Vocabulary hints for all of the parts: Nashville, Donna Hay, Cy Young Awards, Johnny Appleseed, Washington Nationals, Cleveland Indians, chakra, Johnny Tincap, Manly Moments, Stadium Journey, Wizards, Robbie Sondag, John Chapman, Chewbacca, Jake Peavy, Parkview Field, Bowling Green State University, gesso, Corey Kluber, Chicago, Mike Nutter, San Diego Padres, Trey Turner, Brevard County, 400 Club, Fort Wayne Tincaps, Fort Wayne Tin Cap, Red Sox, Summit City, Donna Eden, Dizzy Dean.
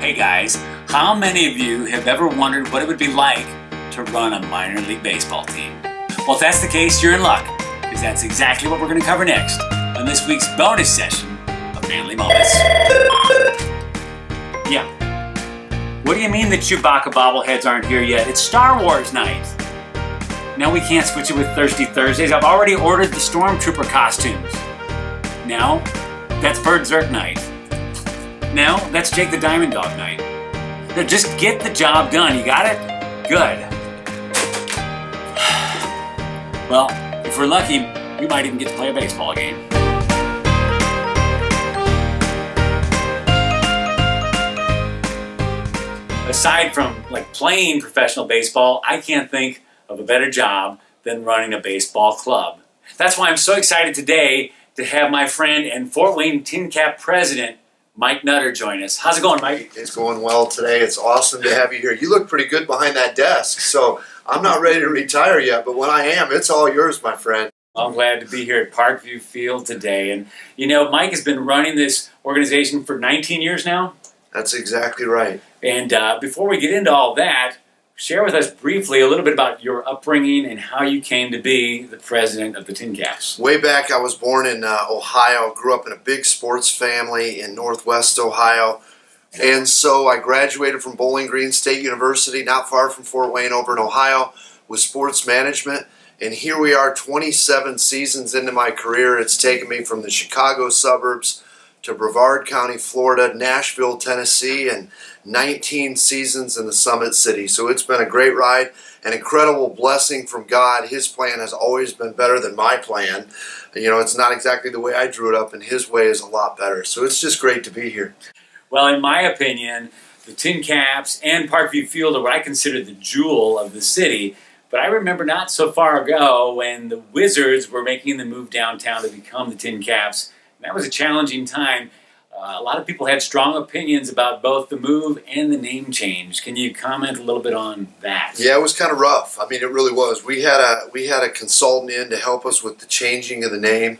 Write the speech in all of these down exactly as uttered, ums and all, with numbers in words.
Hey guys, how many of you have ever wondered what it would be like to run a minor league baseball team? Well, if that's the case, you're in luck, because that's exactly what we're going to cover next on this week's bonus session of Manly Moments. Yeah. What do you mean that Chewbacca bobbleheads aren't here yet? It's Star Wars night. Now we can't switch it with Thirsty Thursdays. I've already ordered the Stormtrooper costumes. Now, that's Berserk night. Now, that's Jake the Diamond Dog night. Now, just get the job done. You got it? Good. Well, if we're lucky, we might even get to play a baseball game. Aside from like playing professional baseball, I can't think of a better job than running a baseball club. That's why I'm so excited today to have my friend and Fort Wayne Tin Cap president, Mike Nutter, join us. How's it going, Mike? It's going well today. It's awesome to have you here. You look pretty good behind that desk, so I'm not ready to retire yet, but when I am, it's all yours, my friend. I'm glad to be here at Parkview Field today. And, you know, Mike has been running this organization for nineteen years now. That's exactly right. And uh, before we get into all that, share with us briefly a little bit about your upbringing and how you came to be the president of the Tin Caps. Way back, I was born in uh, Ohio, grew up in a big sports family in Northwest Ohio. And so I graduated from Bowling Green State University, not far from Fort Wayne over in Ohio, with sports management. And here we are twenty-seven seasons into my career. It's taken me from the Chicago suburbs to Brevard County, Florida, Nashville, Tennessee, and nineteen seasons in the Summit City. So it's been a great ride, an incredible blessing from God. His plan has always been better than my plan. You know, it's not exactly the way I drew it up, and His way is a lot better. So it's just great to be here. Well, in my opinion, the Tin Caps and Parkview Field are what I consider the jewel of the city. But I remember not so far ago when the Wizards were making the move downtown to become the Tin Caps. That was a challenging time. Uh, a lot of people had strong opinions about both the move and the name change. Can you comment a little bit on that? Yeah, it was kind of rough. I mean, it really was. We had a we had a consultant in to help us with the changing of the name,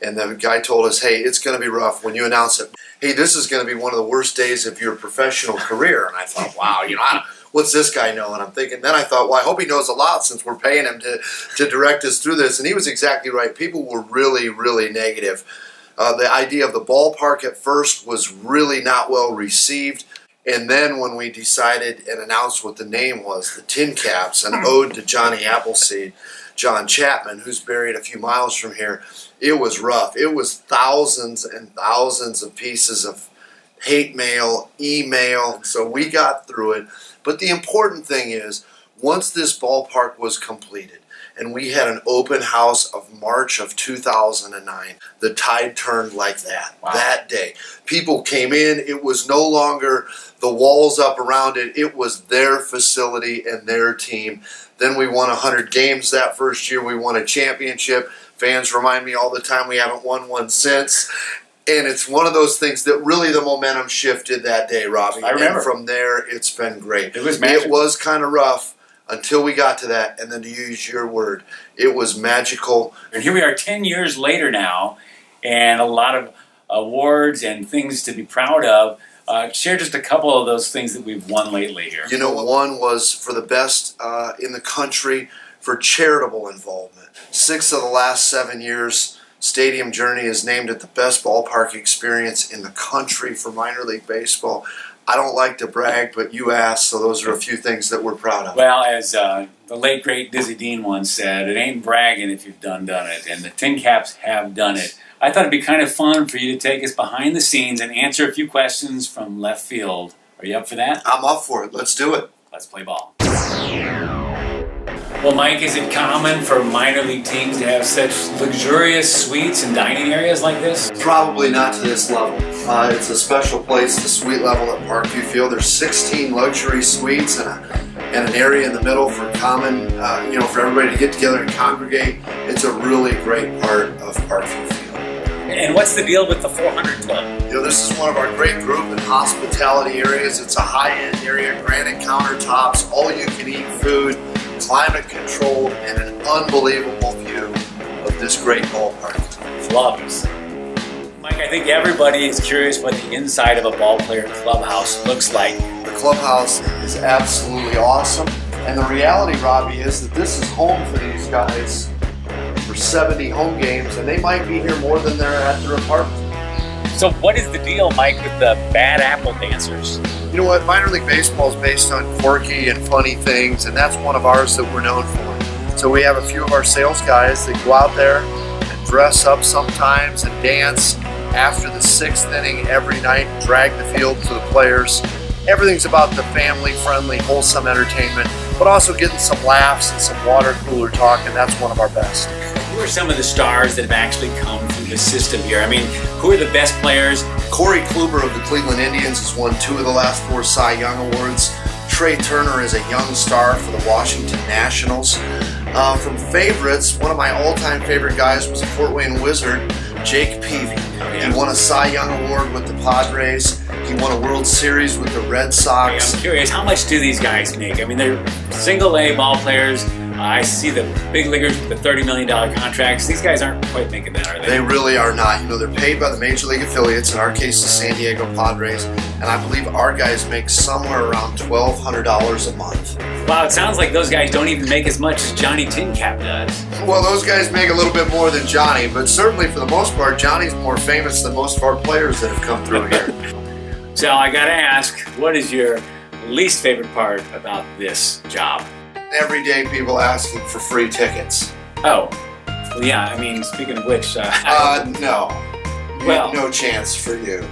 and the guy told us, "Hey, it's going to be rough when you announce it. Hey, this is going to be one of the worst days of your professional career." And I thought, "Wow, you know, I don't, what's this guy know?" And I'm thinking. Then I thought, "Well, I hope he knows a lot since we're paying him to to direct us through this." And he was exactly right. People were really, really negative. Uh, the idea of the ballpark at first was really not well received. And then when we decided and announced what the name was, the Tin Caps, an ode to Johnny Appleseed, John Chapman, who's buried a few miles from here, it was rough. It was thousands and thousands of pieces of hate mail, email. So we got through it. But the important thing is, once this ballpark was completed, and we had an open house of March of two thousand nine. The tide turned like that, wow. That day. People came in. It was no longer the walls up around it. It was their facility and their team. Then we won one hundred games that first year. We won a championship. Fans remind me all the time we haven't won one since. And it's one of those things that really the momentum shifted that day, Robbie. I remember. And from there, it's been great. It was magic. It was kind of rough. Until we got to that, and then to use your word, it was magical. And here we are ten years later now, and a lot of awards and things to be proud of. Uh, share just a couple of those things that we've won lately here. You know, one was for the best uh, in the country for charitable involvement. Six of the last seven years, Stadium Journey is named it the best ballpark experience in the country for minor league baseball. I don't like to brag, but you asked, so those are a few things that we're proud of. Well, as uh, the late, great Dizzy Dean once said, it ain't bragging if you've done done it, and the Tin Caps have done it. I thought it'd be kind of fun for you to take us behind the scenes and answer a few questions from left field. Are you up for that? I'm up for it. Let's do it. Let's play ball. Well, Mike, is it common for minor league teams to have such luxurious suites and dining areas like this? Probably not to this level. Uh, it's a special place, the suite level at Parkview Field. There's sixteen luxury suites and, a, and an area in the middle for common, uh, you know, for everybody to get together and congregate. It's a really great part of Parkview Field. And what's the deal with the four hundred Club? You know, this is one of our great group and hospitality areas. It's a high-end area, granite countertops, all-you-can-eat food, climate control, and an unbelievable view of this great ballpark. Flawless. Mike, I think everybody is curious what the inside of a ballplayer clubhouse looks like. The clubhouse is absolutely awesome. And the reality, Robbie, is that this is home for these guys for seventy home games, and they might be here more than they're at their apartment. So what is the deal, Mike, with the bad apple dancers? You know what? Minor League Baseball is based on quirky and funny things, and that's one of ours that we're known for. So we have a few of our sales guys that go out there and dress up sometimes and dance after the sixth inning every night, drag the field to the players. Everything's about the family-friendly, wholesome entertainment, but also getting some laughs and some water cooler talk, and that's one of our best. Who are some of the stars that have actually come through the system here? I mean, who are the best players? Corey Kluber of the Cleveland Indians has won two of the last four Cy Young Awards. Trey Turner is a young star for the Washington Nationals. Uh, from favorites, one of my all-time favorite guys was a Fort Wayne Wizard, Jake Peavy. He won a Cy Young Award with the Padres. He won a World Series with the Red Sox. Hey, I'm curious, how much do these guys make? I mean, they're single-A ball players. I see the big leaguers with the thirty million dollar contracts. These guys aren't quite making that, are they? They really are not. You know, they're paid by the Major League affiliates, in our case the San Diego Padres, and I believe our guys make somewhere around twelve hundred dollars a month. Wow, it sounds like those guys don't even make as much as Johnny Tincap does. Well, those guys make a little bit more than Johnny, but certainly for the most part, Johnny's more famous than most of our players that have come through here. So I gotta ask, what is your least favorite part about this job? Every day people asking for free tickets. Oh, yeah, I mean, speaking of which... Uh, uh no. Well, no chance for you.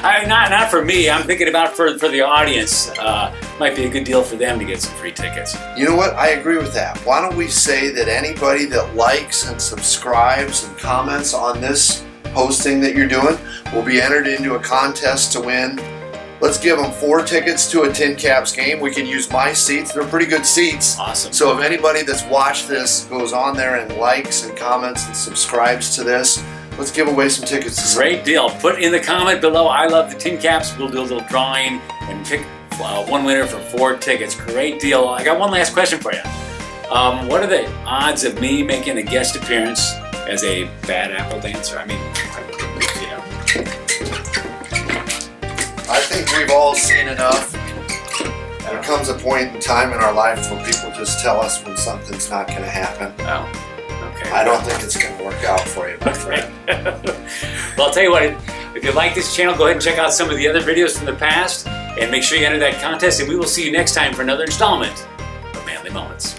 I, not, not for me. I'm thinking about for, for the audience. Uh, might be a good deal for them to get some free tickets. You know what? I agree with that. Why don't we say that anybody that likes and subscribes and comments on this posting that you're doing will be entered into a contest to win. Let's give them four tickets to a Tin Caps game. We can use my seats. They're pretty good seats. Awesome. So if anybody that's watched this goes on there and likes and comments and subscribes to this, let's give away some tickets. Great deal. Put in the comment below, I love the Tin Caps. We'll do a little drawing and pick uh, one winner for four tickets. Great deal. I got one last question for you. Um, what are the odds of me making a guest appearance as a bad apple dancer? I mean, you know. I think we've all seen enough. There comes a point in time in our life when people just tell us when something's not going to happen. Oh, okay. I don't think it's going to work out for you, my friend. Well, I'll tell you what, if you like this channel, go ahead and check out some of the other videos from the past and make sure you enter that contest, and we will see you next time for another installment of Manly Moments.